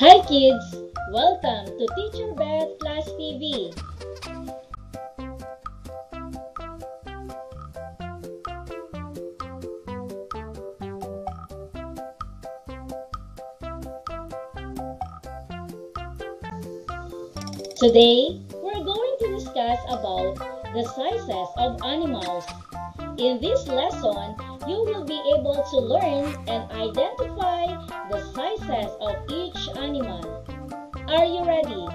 Hi kids! Welcome to Teacher Beth Class TV! Today, we're going to discuss about the sizes of animals. In this lesson, you will be able to learn and identify the sizes of each animal. Are you ready?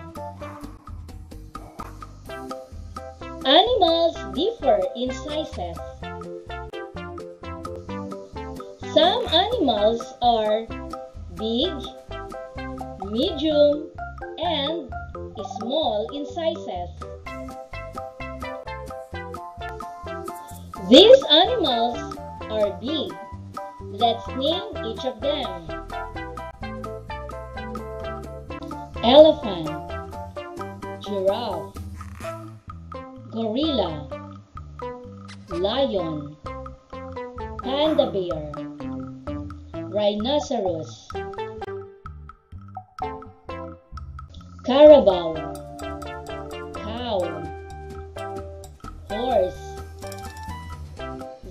Animals differ in sizes. Some animals are big, medium, and small in sizes. These animals are big. Let's name each of them. Elephant, giraffe, gorilla, lion, panda bear, rhinoceros, carabao, cow, horse,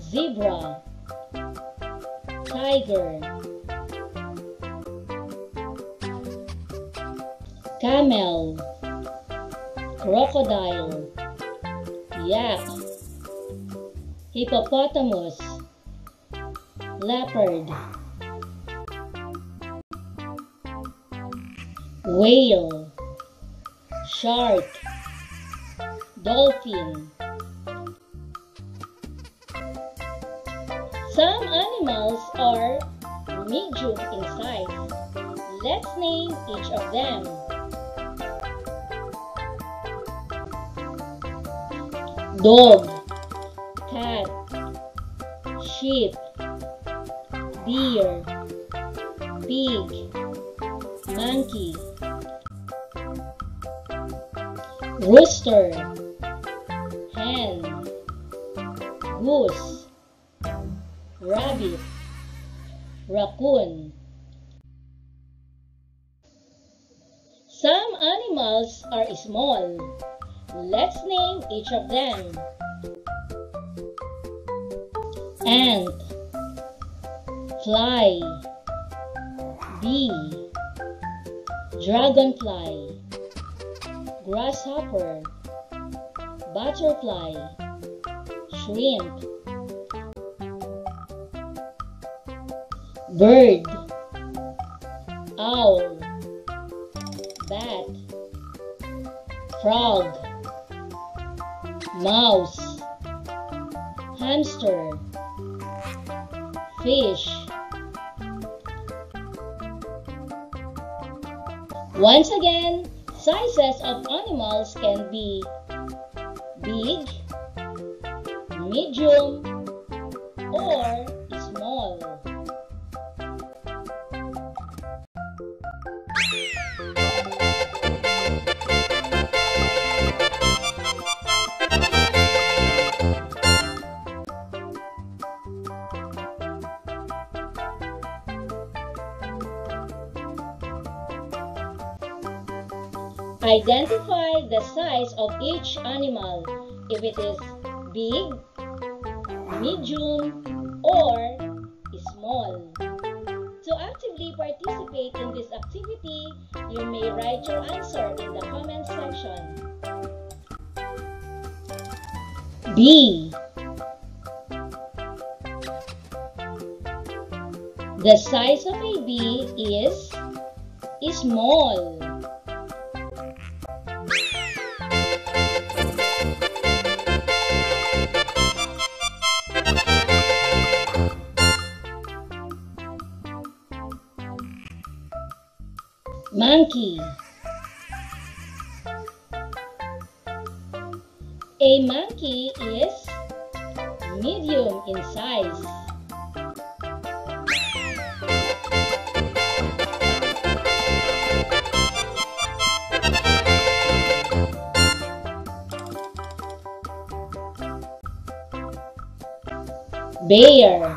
zebra, tiger, camel, crocodile, yak, hippopotamus, leopard, whale, shark, dolphin. Some animals are medium in size. Let's name each of them. Dog, cat, sheep, deer, pig, monkey, rooster, hen, goose, rabbit, raccoon. Some animals are small. Let's name each of them. Ant, fly, bee, dragonfly, grasshopper, butterfly, shrimp, bird, owl, bat, frog, mouse, hamster, fish. Once again, sizes of animals can be big, medium, or small. Identify the size of each animal, if it is big, medium, or small. To actively participate in this activity, you may write your answer in the comment section. B. The size of a bee is small. Monkey. A monkey is medium in size. Bear.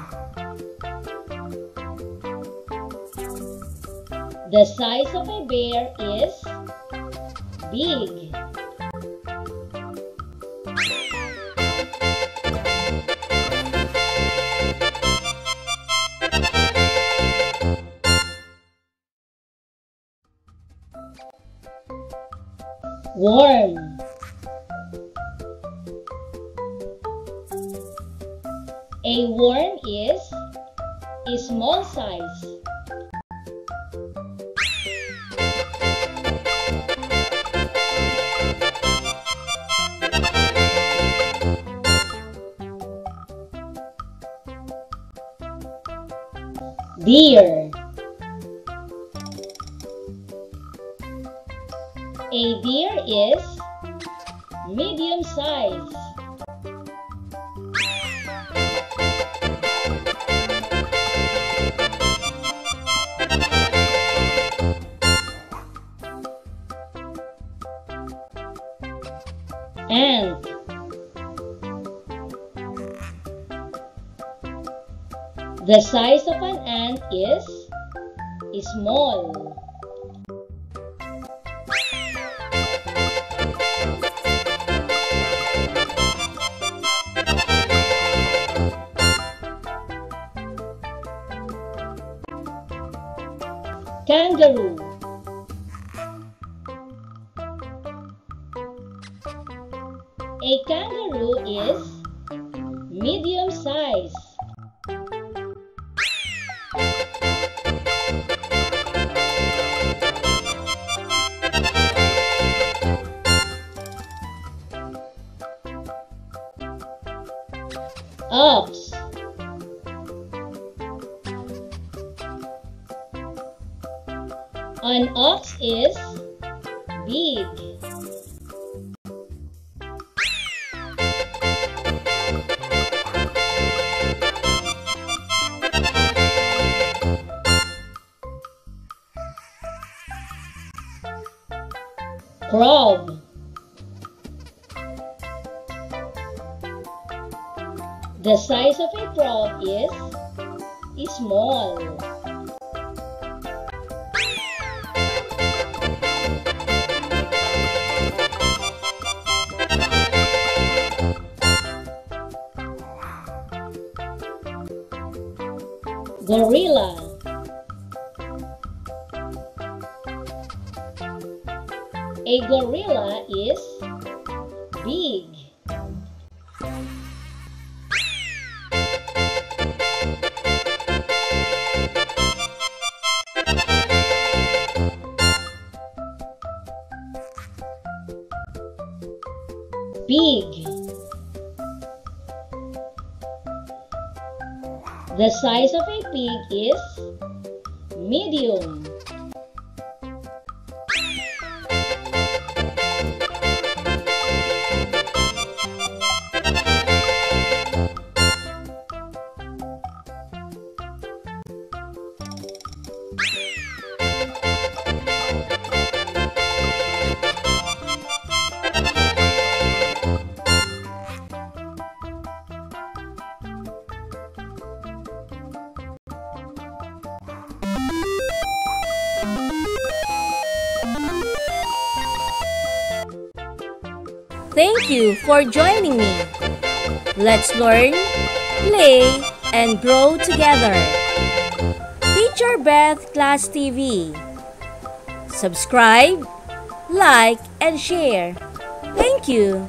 The size of a bear is big. Warm. A worm is a small size. Deer. A deer is medium size. Ant. The size of an ant is small. Kangaroo. A kangaroo is medium size. Ox. An ox is big. Crab. The size of a crab is small. Gorilla. A gorilla is big. Pig. The size of a pig is medium. Thank you for joining me. Let's learn, play, and grow together. Teacher Beth Class TV. Subscribe, like, and share. Thank you.